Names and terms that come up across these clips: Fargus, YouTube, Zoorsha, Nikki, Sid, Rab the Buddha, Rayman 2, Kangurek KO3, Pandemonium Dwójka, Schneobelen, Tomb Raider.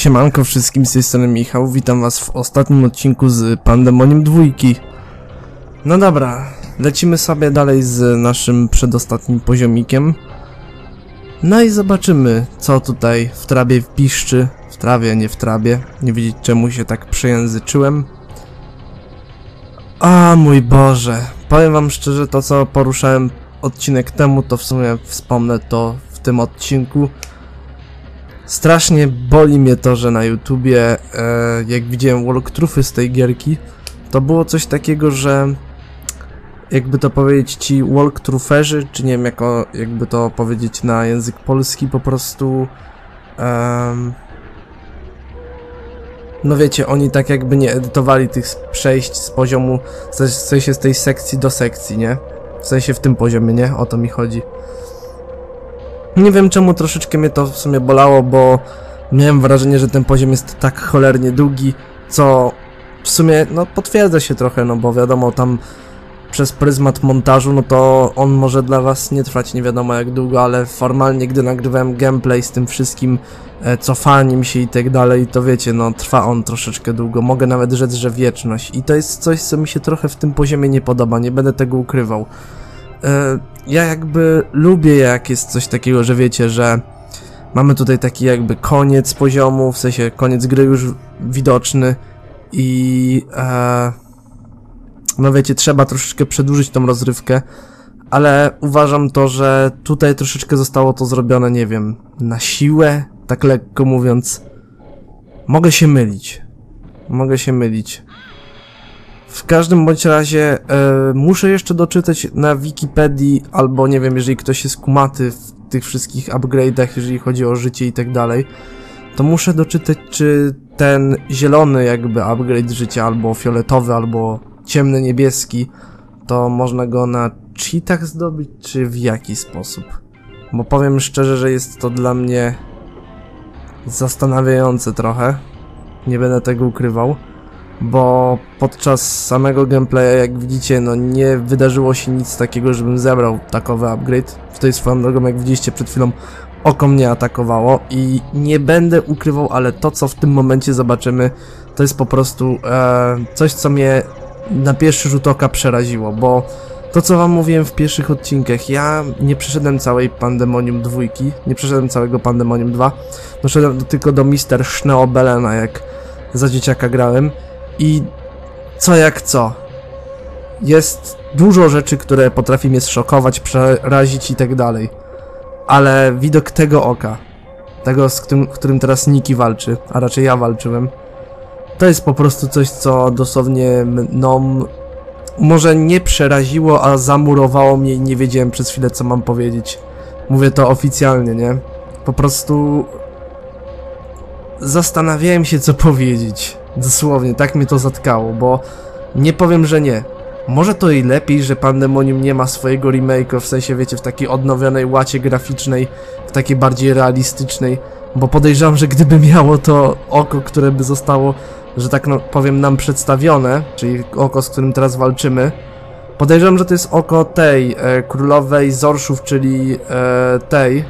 Siemanko wszystkim, z tej strony Michał, witam was w ostatnim odcinku z Pandemonium Dwójki. No dobra, lecimy sobie dalej z naszym przedostatnim poziomikiem. No i zobaczymy, co tutaj w trawie piszczy. W trawie, nie w trabie. Nie wiedzieć czemu się tak przejęzyczyłem. A mój Boże, powiem wam szczerze, to co poruszałem odcinek temu, to w sumie wspomnę to w tym odcinku. Strasznie boli mnie to, że na YouTubie, jak widziałem walkthroughy z tej gierki, to było coś takiego, że jakby to powiedzieć, ci walkthrougherzy, czy nie wiem jakby to powiedzieć na język polski, po prostu no wiecie, oni tak jakby nie edytowali tych przejść z poziomu, w sensie z tej sekcji do sekcji, nie? W sensie w tym poziomie, nie? O to mi chodzi. Nie wiem czemu troszeczkę mnie to w sumie bolało, bo miałem wrażenie, że ten poziom jest tak cholernie długi, co w sumie, no potwierdza się trochę, no bo wiadomo, tam przez pryzmat montażu, no to on może dla was nie trwać nie wiadomo jak długo, ale formalnie, gdy nagrywałem gameplay z tym wszystkim cofaniem się i tak dalej, to wiecie, no trwa on troszeczkę długo, mogę nawet rzec, że wieczność. I to jest coś, co mi się trochę w tym poziomie nie podoba, nie będę tego ukrywał. Ja jakby lubię, jak jest coś takiego, że wiecie, że mamy tutaj taki jakby koniec poziomu, w sensie koniec gry już widoczny i no wiecie, trzeba troszeczkę przedłużyć tą rozrywkę, ale uważam to, że tutaj troszeczkę zostało to zrobione, nie wiem, na siłę, tak lekko mówiąc. Mogę się mylić, W każdym bądź razie muszę jeszcze doczytać na Wikipedii, albo nie wiem, jeżeli ktoś jest kumaty w tych wszystkich upgrade'ach, jeżeli chodzi o życie i tak dalej, to muszę doczytać, czy ten zielony jakby upgrade życia, albo fioletowy, albo ciemny niebieski, to można go na cheatach zdobyć, czy w jaki sposób? Bo powiem szczerze, że jest to dla mnie zastanawiające trochę, nie będę tego ukrywał. Bo podczas samego gameplaya, jak widzicie, no nie wydarzyło się nic takiego, żebym zebrał takowy upgrade. Tutaj swoją drogą, jak widzieliście przed chwilą, oko mnie atakowało i nie będę ukrywał, ale to, co w tym momencie zobaczymy, to jest po prostu coś, co mnie na pierwszy rzut oka przeraziło, bo to, co wam mówiłem w pierwszych odcinkach, ja nie przeszedłem całej Pandemonium 2, nie przeszedłem całego Pandemonium 2, doszedłem tylko do Mister Schneobelena, jak za dzieciaka grałem. I co jak co, jest dużo rzeczy, które potrafi mnie zszokować, przerazić i tak dalej. Ale widok tego oka, tego z którym teraz Nikki walczy, a raczej ja walczyłem, to jest po prostu coś, co dosłownie mną może nie przeraziło, a zamurowało mnie i nie wiedziałem przez chwilę, co mam powiedzieć. Mówię to oficjalnie, nie? Po prostu zastanawiałem się, co powiedzieć. Dosłownie, tak mnie to zatkało, bo nie powiem, że nie. Może to i lepiej, że Pandemonium nie ma swojego remake'u, w sensie wiecie, w takiej odnowionej łacie graficznej, w takiej bardziej realistycznej, bo podejrzewam, że gdyby miało to oko, które by zostało, że tak powiem, nam przedstawione, czyli oko, z którym teraz walczymy, podejrzewam, że to jest oko tej królowej Zoorshów, czyli tej...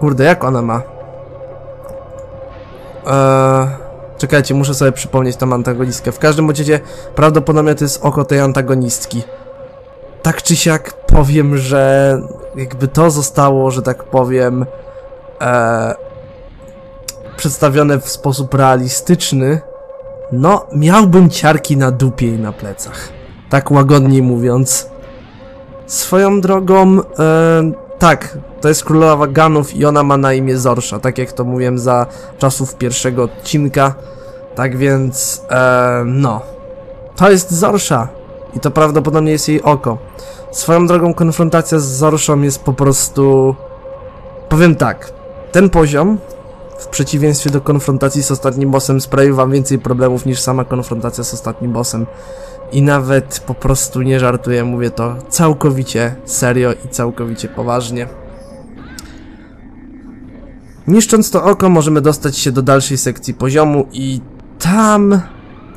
Kurde, jak ona ma? Czekajcie, muszę sobie przypomnieć tą antagonistkę. W każdym razie prawdopodobnie to jest oko tej antagonistki. Tak czy siak powiem, że jakby to zostało, że tak powiem, przedstawione w sposób realistyczny, no miałbym ciarki na dupie i na plecach. Tak łagodniej mówiąc. Swoją drogą, tak, to jest królowa ganów i ona ma na imię Zoorsha, tak jak to mówiłem za czasów pierwszego odcinka. Tak więc, no, to jest Zoorsha i to prawdopodobnie jest jej oko. Swoją drogą konfrontacja z Zoorshą jest po prostu... Powiem tak, ten poziom, w przeciwieństwie do konfrontacji z ostatnim bossem, sprawił wam więcej problemów niż sama konfrontacja z ostatnim bossem. I nawet po prostu nie żartuję, mówię to całkowicie serio i całkowicie poważnie. Niszcząc to oko, możemy dostać się do dalszej sekcji poziomu i tam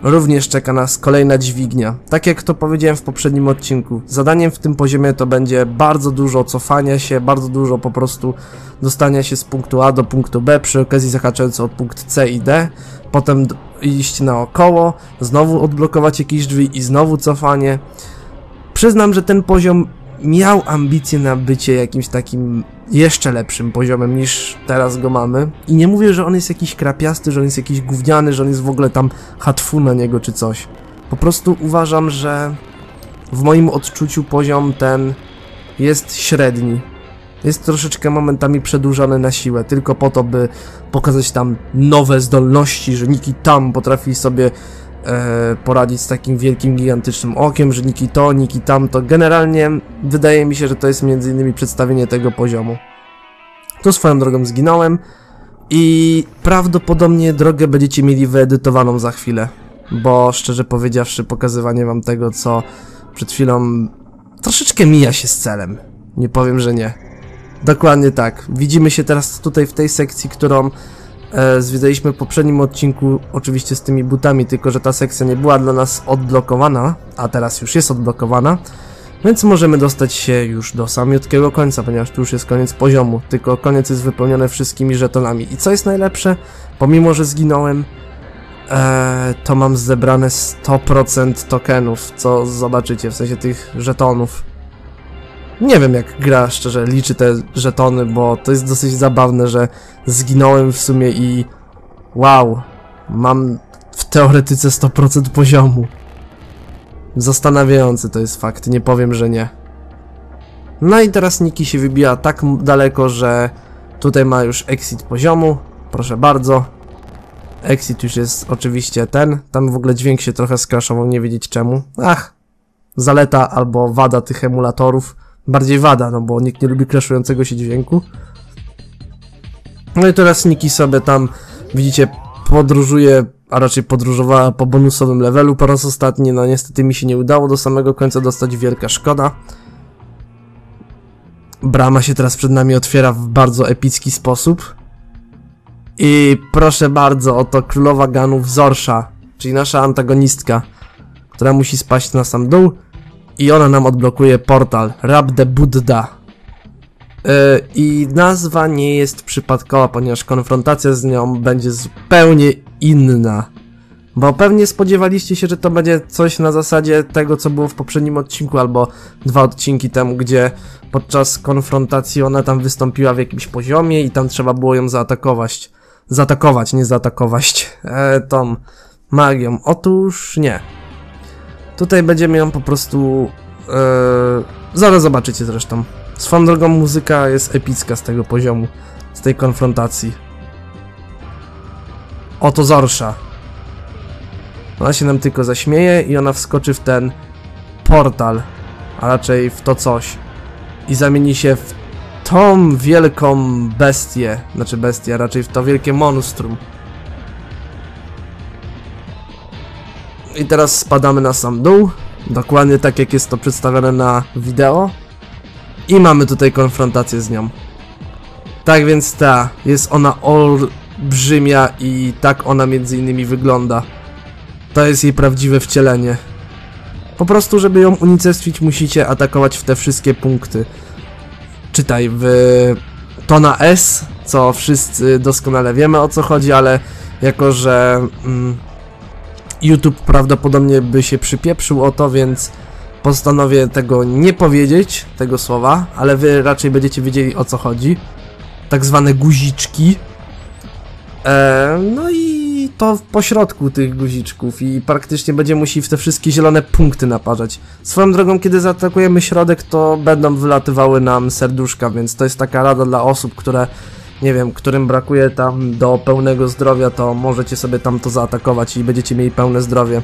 Również czeka nas kolejna dźwignia. Tak jak to powiedziałem w poprzednim odcinku, zadaniem w tym poziomie to będzie bardzo dużo cofania się, bardzo dużo po prostu dostania się z punktu A do punktu B, przy okazji zahaczając od punkt C i D, potem iść naokoło, znowu odblokować jakieś drzwi i znowu cofanie. Przyznam, że ten poziom miał ambicje na bycie jakimś takim jeszcze lepszym poziomem niż teraz go mamy. I nie mówię, że on jest jakiś krapiasty, że on jest jakiś gówniany, że on jest w ogóle tam hatfu na niego czy coś. Po prostu uważam, że w moim odczuciu poziom ten jest średni. Jest troszeczkę momentami przedłużony na siłę, tylko po to, by pokazać tam nowe zdolności, że Nikki tam potrafi sobie poradzić z takim wielkim, gigantycznym okiem, że Nikki to, Nikki tamto. Generalnie wydaje mi się, że to jest m.in. przedstawienie tego poziomu. Tu swoją drogą zginąłem i prawdopodobnie drogę będziecie mieli wyedytowaną za chwilę, bo szczerze powiedziawszy pokazywanie wam tego, co przed chwilą troszeczkę mija się z celem. Nie powiem, że nie. Dokładnie tak. Widzimy się teraz tutaj w tej sekcji, którą zwiedzaliśmy w poprzednim odcinku, oczywiście z tymi butami, tylko że ta sekcja nie była dla nas odblokowana, a teraz już jest odblokowana, więc możemy dostać się już do samiutkiego końca, ponieważ tu już jest koniec poziomu, tylko koniec jest wypełniony wszystkimi żetonami. I co jest najlepsze, pomimo że zginąłem, to mam zebrane 100% tokenów, co zobaczycie, w sensie tych żetonów. Nie wiem, jak gra szczerze liczy te żetony, bo to jest dosyć zabawne, że zginąłem w sumie i wow, mam w teoretyce 100% poziomu. Zastanawiający to jest fakt, nie powiem, że nie. No i teraz Nikki się wybija tak daleko, że tutaj ma już exit poziomu, proszę bardzo. Exit już jest oczywiście ten, tam w ogóle dźwięk się trochę skraszował, nie wiedzieć czemu. Ach, zaleta albo wada tych emulatorów. Bardziej wada, no bo nikt nie lubi crashującego się dźwięku. No i teraz Nikki sobie tam, widzicie, podróżuje, a raczej podróżowała po bonusowym levelu po raz ostatni. No niestety mi się nie udało do samego końca dostać, wielka szkoda. Brama się teraz przed nami otwiera w bardzo epicki sposób. I proszę bardzo, oto królowa ganów Zoorsha, czyli nasza antagonistka, która musi spaść na sam dół. I ona nam odblokuje portal Rab the Buddha. I nazwa nie jest przypadkowa, ponieważ konfrontacja z nią będzie zupełnie inna. Bo pewnie spodziewaliście się, że to będzie coś na zasadzie tego, co było w poprzednim odcinku albo dwa odcinki temu, gdzie podczas konfrontacji ona tam wystąpiła w jakimś poziomie i tam trzeba było ją zaatakować. Zaatakować, nie zaatakować tą magią. Otóż nie. Tutaj będziemy ją po prostu... zaraz zobaczycie zresztą. Swoją drogą muzyka jest epicka z tego poziomu, z tej konfrontacji. Oto Zoorsha. Ona się nam tylko zaśmieje i ona wskoczy w ten portal, a raczej w to coś. I zamieni się w tą wielką bestię, znaczy bestia, raczej w to wielkie monstrum. I teraz spadamy na sam dół, dokładnie tak jak jest to przedstawione na wideo. I mamy tutaj konfrontację z nią. Tak więc jest ona olbrzymia i tak ona między innymi wygląda. To jest jej prawdziwe wcielenie. Po prostu, żeby ją unicestwić, musicie atakować w te wszystkie punkty. Czytaj, w to na S, co wszyscy doskonale wiemy, o co chodzi, ale jako, że... YouTube prawdopodobnie by się przypieprzył o to, więc postanowię tego nie powiedzieć, tego słowa, ale wy raczej będziecie wiedzieli, o co chodzi. Tak zwane guziczki. No i to w pośrodku tych guziczków i praktycznie będzie musi w te wszystkie zielone punkty naparzać. Swoją drogą, kiedy zaatakujemy środek, to będą wylatywały nam serduszka, więc to jest taka rada dla osób, które... nie wiem, którym brakuje tam do pełnego zdrowia, to możecie sobie tam to zaatakować i będziecie mieli pełne zdrowie.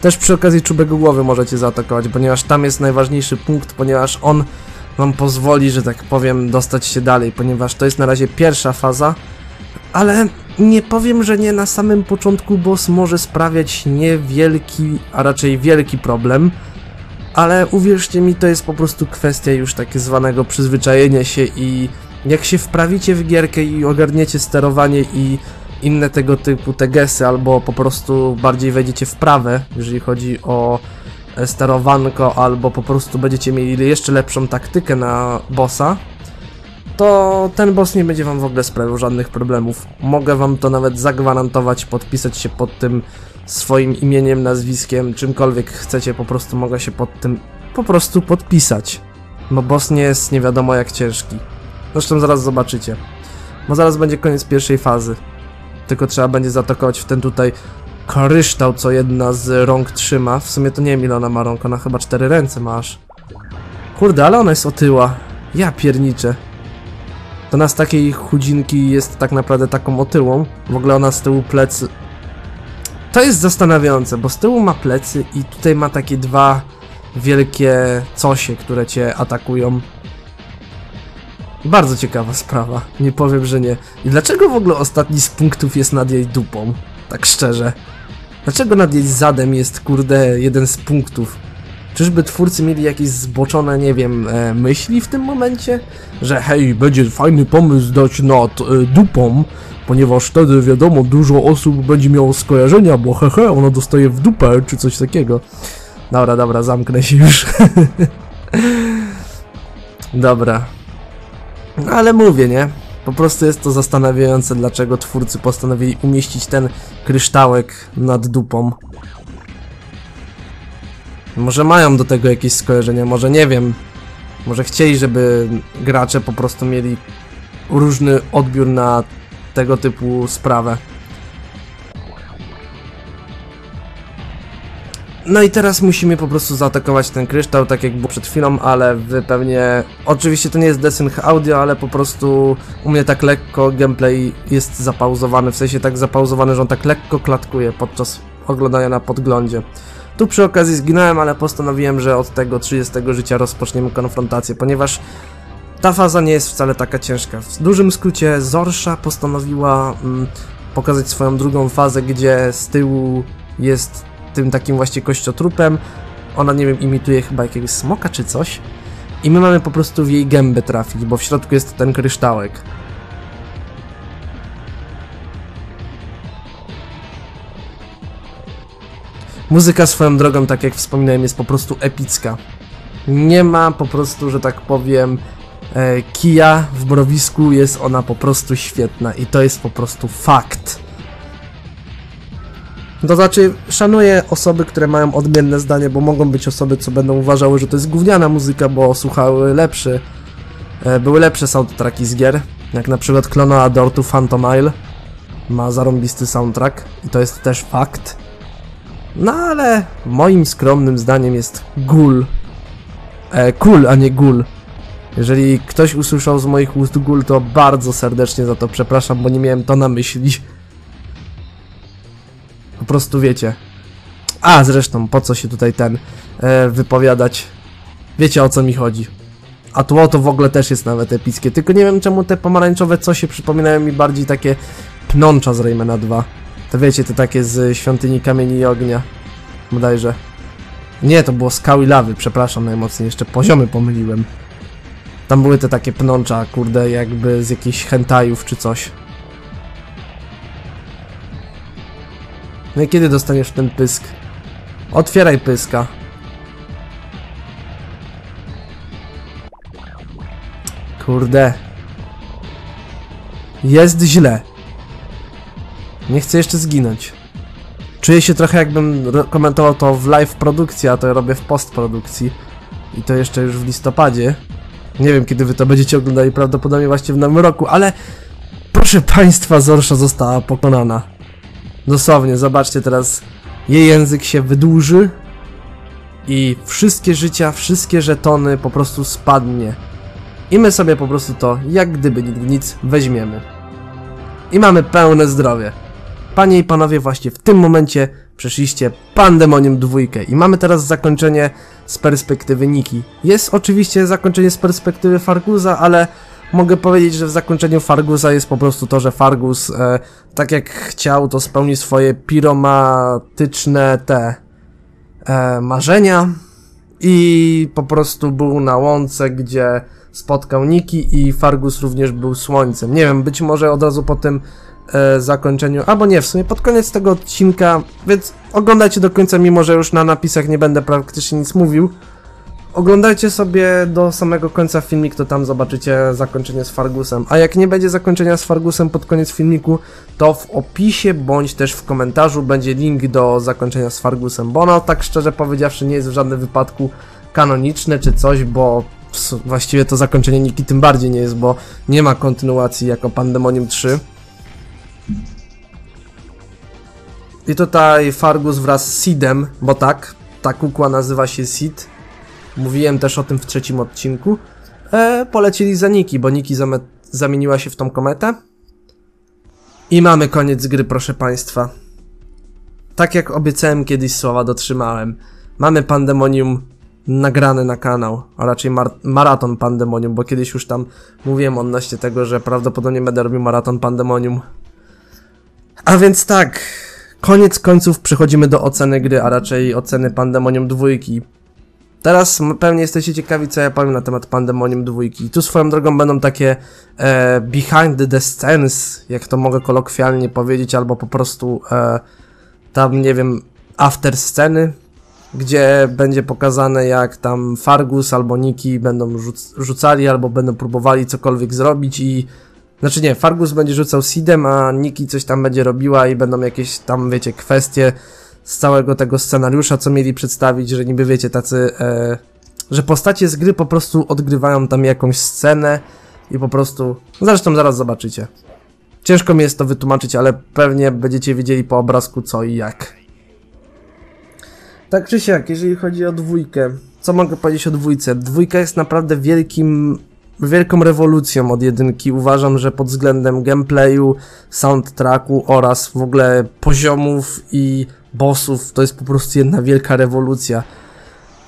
Też przy okazji czubego głowy możecie zaatakować, ponieważ tam jest najważniejszy punkt, ponieważ on wam pozwoli, że tak powiem, dostać się dalej, ponieważ to jest na razie pierwsza faza, ale nie powiem, że nie, na samym początku boss może sprawiać niewielki, a raczej wielki problem, ale uwierzcie mi, to jest po prostu kwestia już tak zwanego przyzwyczajenia się i... jak się wprawicie w gierkę i ogarniecie sterowanie i inne tego typu tegesy, albo po prostu bardziej wejdziecie w prawę, jeżeli chodzi o sterowanko, albo po prostu będziecie mieli jeszcze lepszą taktykę na bossa, to ten boss nie będzie wam w ogóle sprawiał żadnych problemów. Mogę wam to nawet zagwarantować, podpisać się pod tym swoim imieniem, nazwiskiem, czymkolwiek chcecie, po prostu mogę się pod tym po prostu podpisać. Bo boss nie jest nie wiadomo jak ciężki. Zresztą zaraz zobaczycie. Bo zaraz będzie koniec pierwszej fazy. Tylko trzeba będzie zaatakować w ten tutaj kryształ, co jedna z rąk trzyma. W sumie to nie wiem ile ona ma rąk, ona chyba 4 ręce ma aż. Kurde, ale ona jest otyła. Ja pierniczę. To nas takiej chudzinki jest tak naprawdę taką otyłą. W ogóle ona z tyłu plecy... To jest zastanawiające, bo z tyłu ma plecy i tutaj ma takie dwa wielkie cosie, które cię atakują. Bardzo ciekawa sprawa, nie powiem, że nie. I dlaczego w ogóle ostatni z punktów jest nad jej dupą? Tak szczerze. Dlaczego nad jej zadem jest, kurde, jeden z punktów? Czyżby twórcy mieli jakieś zboczone, nie wiem, myśli w tym momencie? Że hej, będzie fajny pomysł dać nad dupą, ponieważ wtedy, wiadomo, dużo osób będzie miało skojarzenia, bo hehe, ona dostaje w dupę, czy coś takiego. Dobra, dobra, zamknę się już. Dobra. No ale mówię, nie? Po prostu jest to zastanawiające, dlaczego twórcy postanowili umieścić ten kryształek nad dupą. Może mają do tego jakieś skojarzenia, może nie wiem. Może chcieli, żeby gracze po prostu mieli różny odbiór na tego typu sprawę. No i teraz musimy po prostu zaatakować ten kryształ, tak jak było przed chwilą, ale wy pewnie... Oczywiście to nie jest desynch audio, ale po prostu u mnie tak lekko gameplay jest zapauzowany, w sensie tak zapauzowany, że on tak lekko klatkuje podczas oglądania na podglądzie. Tu przy okazji zginąłem, ale postanowiłem, że od tego 30 życia rozpoczniemy konfrontację, ponieważ ta faza nie jest wcale taka ciężka. W dużym skrócie Zoorsha postanowiła pokazać swoją drugą fazę, gdzie z tyłu jest tym takim właśnie kościotrupem. Ona, nie wiem, imituje chyba jakiegoś smoka czy coś. I my mamy po prostu w jej gębę trafić, bo w środku jest ten kryształek. Muzyka swoją drogą, tak jak wspominałem, jest po prostu epicka. Nie ma po prostu, że tak powiem, kija w mrowisku, jest ona po prostu świetna i to jest po prostu fakt. To znaczy, szanuję osoby, które mają odmienne zdanie, bo mogą być osoby, co będą uważały, że to jest gówniana muzyka, bo słuchały były lepsze soundtracki z gier, jak na przykład Clone Adore to Phantom Isle ma zarąbisty soundtrack i to jest też fakt. No ale moim skromnym zdaniem jest gul. Cool, a nie gul. Jeżeli ktoś usłyszał z moich ust gul, to bardzo serdecznie za to przepraszam, bo nie miałem to na myśli. Po prostu wiecie. A zresztą po co się tutaj wypowiadać. Wiecie o co mi chodzi. A tło to w ogóle też jest nawet epickie. Tylko nie wiem czemu te pomarańczowe cosie przypominają mi bardziej takie pnącza z Raymana 2. To wiecie, to takie z świątyni kamieni i ognia. Bodajże. Nie, to było skały lawy, przepraszam najmocniej, jeszcze poziomy pomyliłem. Tam były te takie pnącza, kurde, jakby z jakichś hentajów czy coś. No i kiedy dostaniesz ten pysk? Otwieraj pyska. Kurde. Jest źle. Nie chcę jeszcze zginąć. Czuję się trochę jakbym komentował to w live produkcji, a to robię w postprodukcji. I to jeszcze już w listopadzie. Nie wiem kiedy wy to będziecie oglądali, prawdopodobnie właśnie w nowym roku, ale... Proszę państwa, Zoorsha została pokonana. Dosłownie, zobaczcie teraz. Jej język się wydłuży. I wszystkie życia, wszystkie żetony po prostu spadnie. I my sobie po prostu to, jak gdyby nic, weźmiemy. I mamy pełne zdrowie. Panie i panowie, właśnie w tym momencie przeszliście Pandemonium Dwójkę i mamy teraz zakończenie z perspektywy Nikki. Jest oczywiście zakończenie z perspektywy Fargusa, ale mogę powiedzieć, że w zakończeniu Fargusa jest po prostu to, że Fargus tak jak chciał, to spełni swoje piromatyczne marzenia i po prostu był na łące, gdzie spotkał Nikki i Fargus również był słońcem. Nie wiem, być może od razu po tym zakończeniu, albo nie, w sumie pod koniec tego odcinka, więc oglądajcie do końca, mimo że już na napisach nie będę praktycznie nic mówił. Oglądajcie sobie do samego końca filmik, to tam zobaczycie zakończenie z Fargusem. A jak nie będzie zakończenia z Fargusem pod koniec filmiku, to w opisie bądź też w komentarzu będzie link do zakończenia z Fargusem, bo ono, tak szczerze powiedziawszy, nie jest w żadnym wypadku kanoniczne czy coś, bo właściwie to zakończenie Nikki tym bardziej nie jest, bo nie ma kontynuacji jako Pandemonium 3. I tutaj Fargus wraz z Sidem, bo tak, ta kukła nazywa się Sid. Mówiłem też o tym w trzecim odcinku. Polecieli za Nikki, bo Nikki zamieniła się w tą kometę. I mamy koniec gry, proszę Państwa. Tak jak obiecałem kiedyś, słowa dotrzymałem. Mamy Pandemonium nagrane na kanał, a raczej maraton Pandemonium, bo kiedyś już tam mówiłem odnośnie tego, że prawdopodobnie będę robił maraton Pandemonium. A więc tak, koniec końców przechodzimy do oceny gry, a raczej oceny Pandemonium 2. Teraz pewnie jesteście ciekawi, co ja powiem na temat Pandemonium 2. Tu swoją drogą będą takie behind the scenes, jak to mogę kolokwialnie powiedzieć, albo po prostu tam, nie wiem, after sceny, gdzie będzie pokazane, jak tam Fargus albo Nikki będą rzucali, albo będą próbowali cokolwiek zrobić i... Znaczy nie, Fargus będzie rzucał Sidem, a Nikki coś tam będzie robiła i będą jakieś tam, wiecie, kwestie z całego tego scenariusza, co mieli przedstawić, że niby, wiecie, tacy... że postacie z gry po prostu odgrywają tam jakąś scenę i po prostu... Zresztą zaraz zobaczycie. Ciężko mi jest to wytłumaczyć, ale pewnie będziecie wiedzieli po obrazku co i jak. Tak czy siak, jeżeli chodzi o dwójkę, co mogę powiedzieć o dwójce? Dwójka jest naprawdę wielką rewolucją od jedynki. Uważam, że pod względem gameplayu, soundtracku oraz w ogóle poziomów i bossów to jest po prostu jedna wielka rewolucja.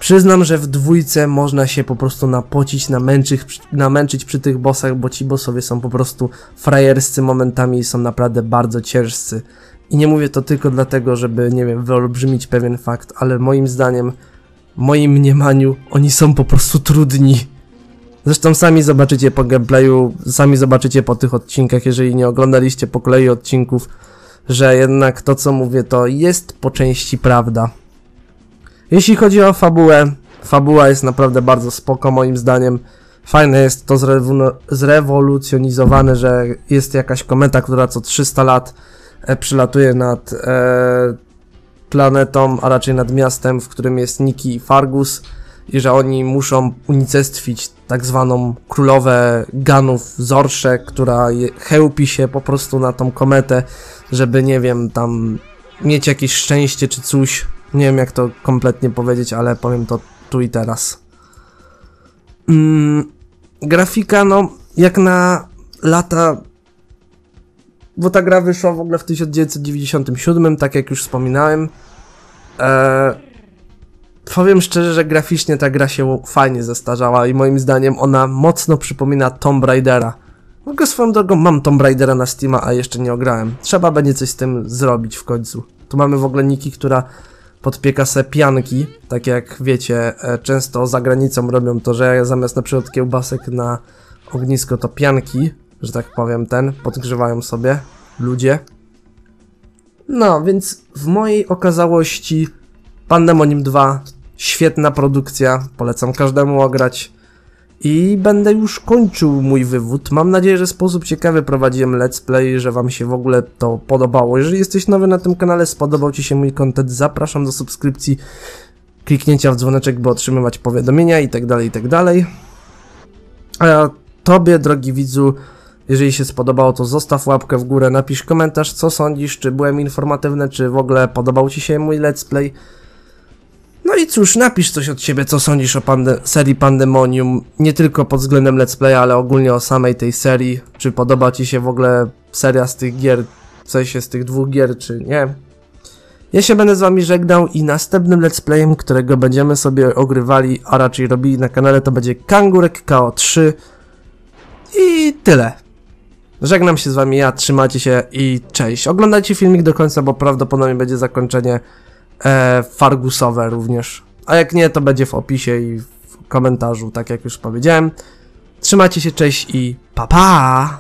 Przyznam, że w dwójce można się po prostu napocić, namęczyć przy tych bossach, bo ci bossowie są po prostu frajerscy momentami i są naprawdę bardzo ciężcy. I nie mówię to tylko dlatego, żeby, nie wiem, wyolbrzymić pewien fakt, ale moim zdaniem, w moim mniemaniu, oni są po prostu trudni. Zresztą sami zobaczycie po gameplayu, sami zobaczycie po tych odcinkach, jeżeli nie oglądaliście po kolei odcinków, że jednak to, co mówię, to jest po części prawda. Jeśli chodzi o fabułę, fabuła jest naprawdę bardzo spoko, moim zdaniem. Fajne jest to zrewolucjonizowane, że jest jakaś kometa, która co 300 lat przylatuje nad planetą, a raczej nad miastem, w którym jest Nikki i Fargus, i że oni muszą unicestwić tak zwaną królowę ganów Zoorszę, która chełpi się po prostu na tą kometę, żeby, nie wiem, tam mieć jakieś szczęście czy coś. Nie wiem, jak to kompletnie powiedzieć, ale powiem to tu i teraz. Grafika, no, jak na lata... Bo ta gra wyszła w ogóle w 1997, tak jak już wspominałem. Powiem szczerze, że graficznie ta gra się fajnie zestarzała i moim zdaniem ona mocno przypomina Tomb Raidera. W ogóle swoją drogą mam Tomb Raidera na Steama, a jeszcze nie ograłem. Trzeba będzie coś z tym zrobić w końcu. Tu mamy w ogóle Nikki, która podpieka se pianki. Tak jak wiecie, często za granicą robią to, że zamiast na przykład kiełbasek na ognisko to pianki, że tak powiem, podgrzewają sobie ludzie. No, więc w mojej okazałości Pandemonium 2, świetna produkcja, polecam każdemu ograć. I będę już kończył mój wywód. Mam nadzieję, że w sposób ciekawy prowadziłem let's play, że wam się w ogóle to podobało. Jeżeli jesteś nowy na tym kanale, spodobał ci się mój content, zapraszam do subskrypcji, kliknięcia w dzwoneczek, by otrzymywać powiadomienia itd., itd. A tobie, drogi widzu, jeżeli się spodobało, to zostaw łapkę w górę, napisz komentarz, co sądzisz, czy byłem informatywny, czy w ogóle podobał ci się mój let's play. No i cóż, napisz coś od siebie, co sądzisz o serii Pandemonium, nie tylko pod względem let's playa, ale ogólnie o samej tej serii. Czy podoba ci się w ogóle seria z tych gier, w sensie z tych dwóch gier, czy nie. Ja się będę z wami żegnał i następnym let's playem, którego będziemy sobie ogrywali, a raczej robili na kanale, to będzie Kangurek KO3. I tyle. Żegnam się z wami ja, trzymajcie się i cześć. Oglądajcie filmik do końca, bo prawdopodobnie będzie zakończenie Fargusowe również. A jak nie, to będzie w opisie i w komentarzu, tak jak już powiedziałem. Trzymajcie się, cześć i pa pa!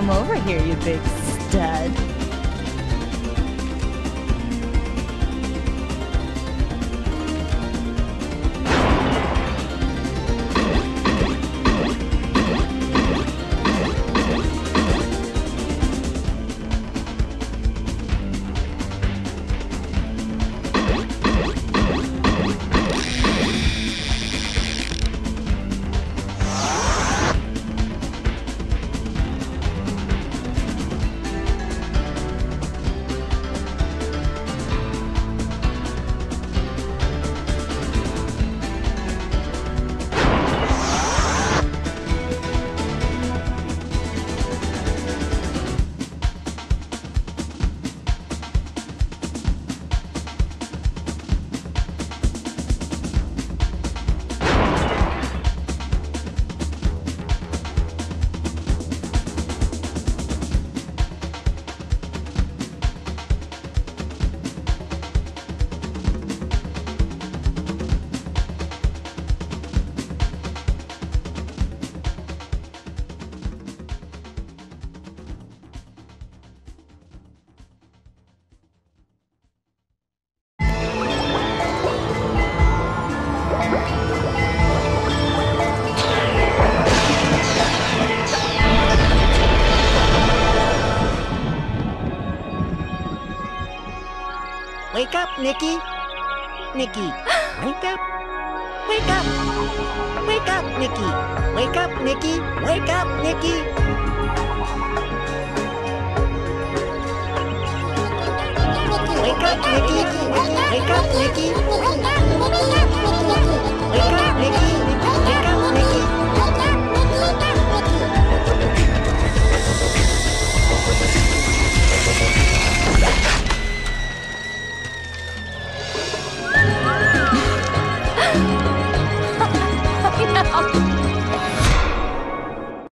Come over here, you big stud. Wake up, Nikki! Nikki, wake up! Wake up! Wake up, Nikki! Wake up, Nikki! Wake up, Nikki! Wake up, Nikki! Wake up, Nikki! Wake up, Nikki!